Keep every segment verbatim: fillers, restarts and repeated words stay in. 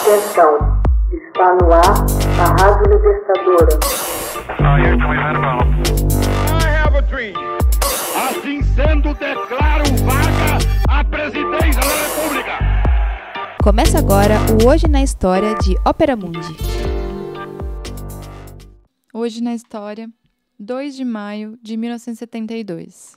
Atenção, está no ar a Rádio Libertadora. I have a dream. Assim sendo, declaro vaga a presidência da República. Começa agora o Hoje na História de Ópera Mundi. Hoje na História, dois de maio de mil novecentos e setenta e dois.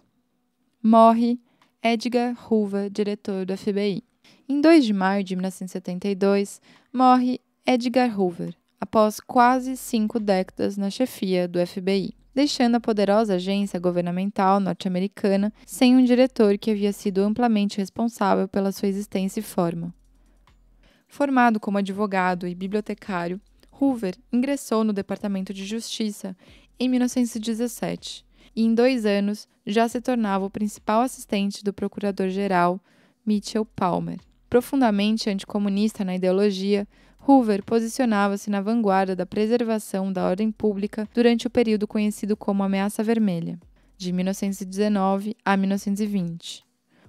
Morre Edgar Hoover, diretor do F B I. Em dois de maio de mil novecentos e setenta e dois, morre Edgar Hoover, após quase cinco décadas na chefia do F B I, deixando a poderosa agência governamental norte-americana sem um diretor que havia sido amplamente responsável pela sua existência e forma. Formado como advogado e bibliotecário, Hoover ingressou no Departamento de Justiça em mil novecentos e dezessete e, em dois anos, já se tornava o principal assistente do procurador-geral Mitchell Palmer. Profundamente anticomunista na ideologia, Hoover posicionava-se na vanguarda da preservação da ordem pública durante o período conhecido como Ameaça Vermelha, de mil novecentos e dezenove a mil novecentos e vinte.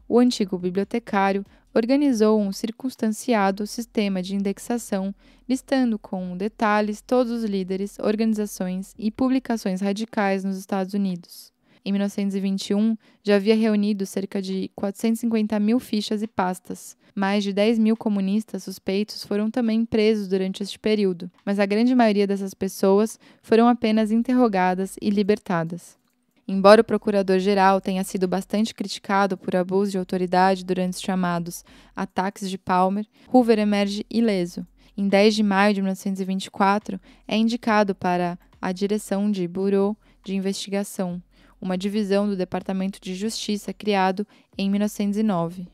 O antigo bibliotecário organizou um circunstanciado sistema de indexação, listando com detalhes todos os líderes, organizações e publicações radicais nos Estados Unidos. Em mil novecentos e vinte e um, já havia reunido cerca de quatrocentos e cinquenta mil fichas e pastas. Mais de dez mil comunistas suspeitos foram também presos durante este período, mas a grande maioria dessas pessoas foram apenas interrogadas e libertadas. Embora o procurador-geral tenha sido bastante criticado por abuso de autoridade durante os chamados ataques de Palmer, Hoover emerge ileso. Em dez de maio de mil novecentos e vinte e quatro, é indicado para a direção de Bureau de Investigação, uma divisão do Departamento de Justiça criado em mil novecentos e nove.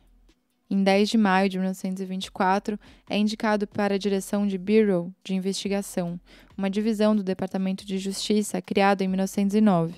Em dez de maio de mil novecentos e vinte e quatro, é indicado para a direção de Bureau de Investigação, uma divisão do Departamento de Justiça criado em mil novecentos e nove.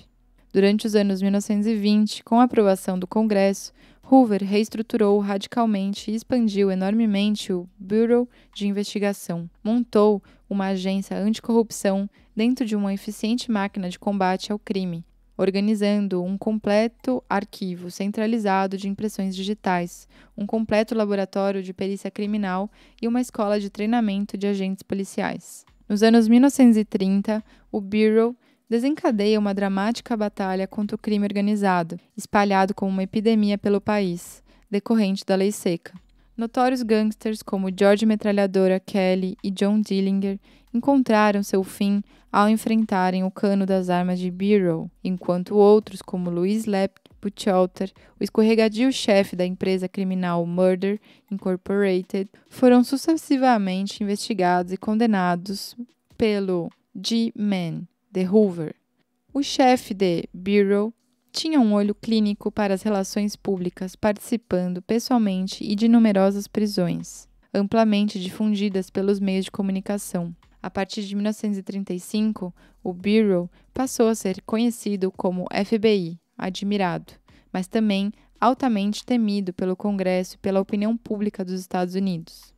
Durante os anos mil novecentos e vinte, com a aprovação do Congresso, Hoover reestruturou radicalmente e expandiu enormemente o Bureau de Investigação. Montou uma agência anticorrupção dentro de uma eficiente máquina de combate ao crime, organizando um completo arquivo centralizado de impressões digitais, um completo laboratório de perícia criminal e uma escola de treinamento de agentes policiais. Nos anos mil novecentos e trinta, o Bureau desencadeia uma dramática batalha contra o crime organizado, espalhado como uma epidemia pelo país, decorrente da Lei Seca. Notórios gangsters como George Metralhadora Kelly e John Dillinger encontraram seu fim ao enfrentarem o cano das armas de Bureau, enquanto outros como Louis Lepp Butchalter, o escorregadio chefe da empresa criminal Murder Incorporated, foram sucessivamente investigados e condenados pelo G-Man de Hoover. O chefe de Bureau tinha um olho clínico para as relações públicas, participando pessoalmente e de numerosas prisões, amplamente difundidas pelos meios de comunicação. A partir de mil novecentos e trinta e cinco, o Bureau passou a ser conhecido como F B I, admirado, mas também altamente temido pelo Congresso e pela opinião pública dos Estados Unidos.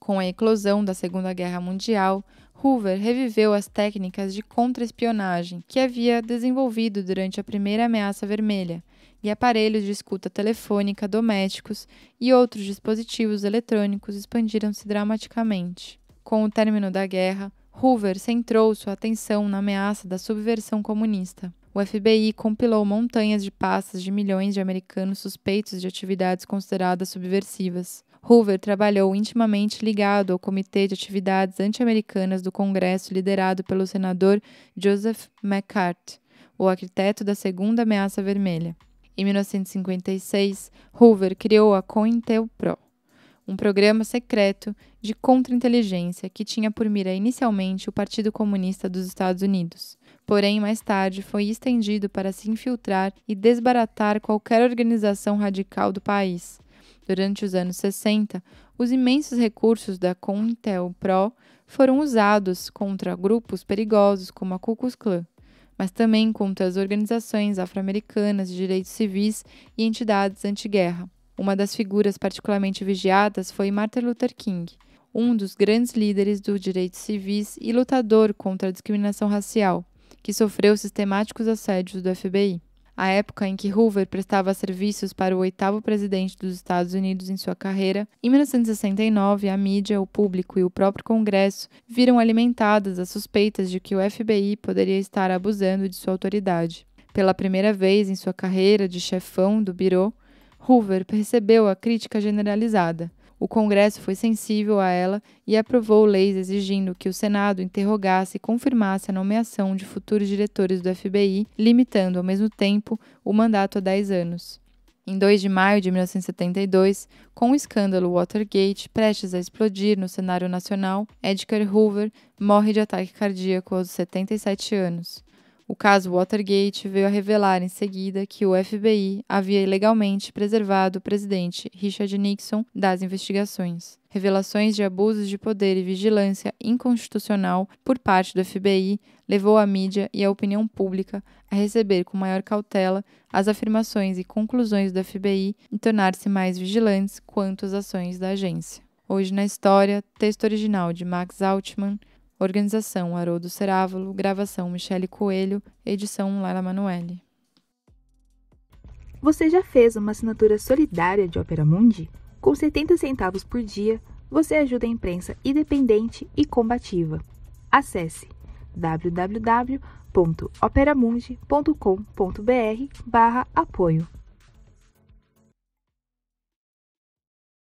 Com a eclosão da Segunda Guerra Mundial, Hoover reviveu as técnicas de contra-espionagem que havia desenvolvido durante a primeira Ameaça Vermelha e aparelhos de escuta telefônica domésticos e outros dispositivos eletrônicos expandiram-se dramaticamente. Com o término da guerra, Hoover centrou sua atenção na ameaça da subversão comunista. O F B I compilou montanhas de pastas de milhões de americanos suspeitos de atividades consideradas subversivas. Hoover trabalhou intimamente ligado ao Comitê de Atividades Anti-Americanas do Congresso liderado pelo senador Joseph McCarthy, o arquiteto da Segunda Ameaça Vermelha. Em mil novecentos e cinquenta e seis, Hoover criou a COINTELPRO, um programa secreto de contra-inteligência que tinha por mira inicialmente o Partido Comunista dos Estados Unidos. Porém, mais tarde, foi estendido para se infiltrar e desbaratar qualquer organização radical do país. Durante os anos sessenta, os imensos recursos da COINTELPRO foram usados contra grupos perigosos como a Ku Klux Klan, mas também contra as organizações afro-americanas de direitos civis e entidades anti-guerra. Uma das figuras particularmente vigiadas foi Martin Luther King, um dos grandes líderes dos direitos civis e lutador contra a discriminação racial, que sofreu sistemáticos assédios do F B I. a época em que Hoover prestava serviços para o oitavo presidente dos Estados Unidos em sua carreira, em mil novecentos e sessenta e nove, a mídia, o público e o próprio Congresso viram alimentadas as suspeitas de que o F B I poderia estar abusando de sua autoridade. Pela primeira vez em sua carreira de chefão do Bureau, Hoover percebeu a crítica generalizada. O Congresso foi sensível a ela e aprovou leis exigindo que o Senado interrogasse e confirmasse a nomeação de futuros diretores do F B I, limitando, ao mesmo tempo, o mandato a dez anos. Em dois de maio de mil novecentos e setenta e dois, com o escândalo Watergate prestes a explodir no cenário nacional, Edgar Hoover morre de ataque cardíaco aos setenta e sete anos. O caso Watergate veio a revelar em seguida que o F B I havia ilegalmente preservado o presidente Richard Nixon das investigações. Revelações de abusos de poder e vigilância inconstitucional por parte do F B I levou a mídia e a opinião pública a receber com maior cautela as afirmações e conclusões do F B I e tornar-se mais vigilantes quanto às ações da agência. Hoje na História, texto original de Max Altman, organização Haroldo Ceravolo, gravação Michele Coelho, edição Lala Manoeli. Você já fez uma assinatura solidária de Ópera Mundi? Com setenta centavos por dia, você ajuda a imprensa independente e combativa. Acesse w w w ponto operamundi ponto com ponto br barra apoio.